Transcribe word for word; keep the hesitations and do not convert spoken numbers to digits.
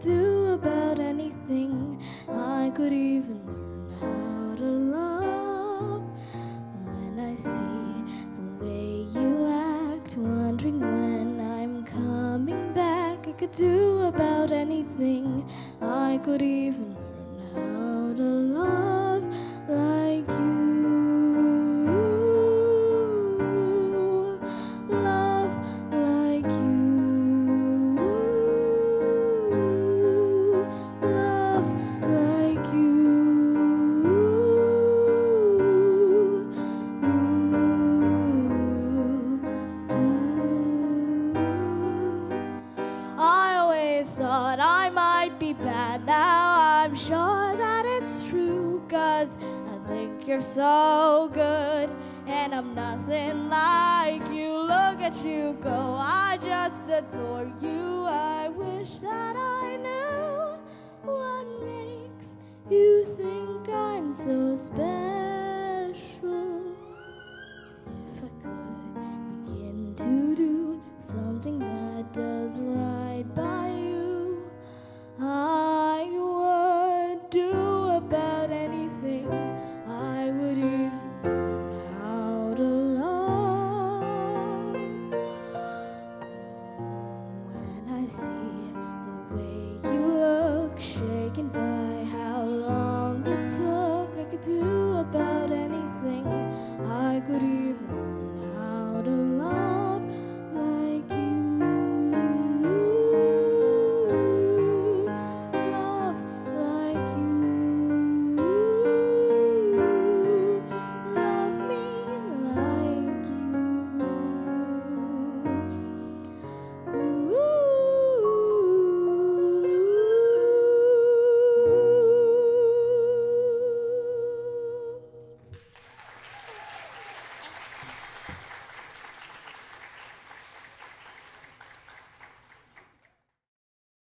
could do about anything. I could even learn how to love. When I see the way you act, wondering when I'm coming back, I could do about anything. I could even learn how to love like you. Bad now, I'm sure that it's true, 'cause I think you're so good, and I'm nothing like you. Look at you go, I just adore you. I wish that I knew what makes you think I'm so special.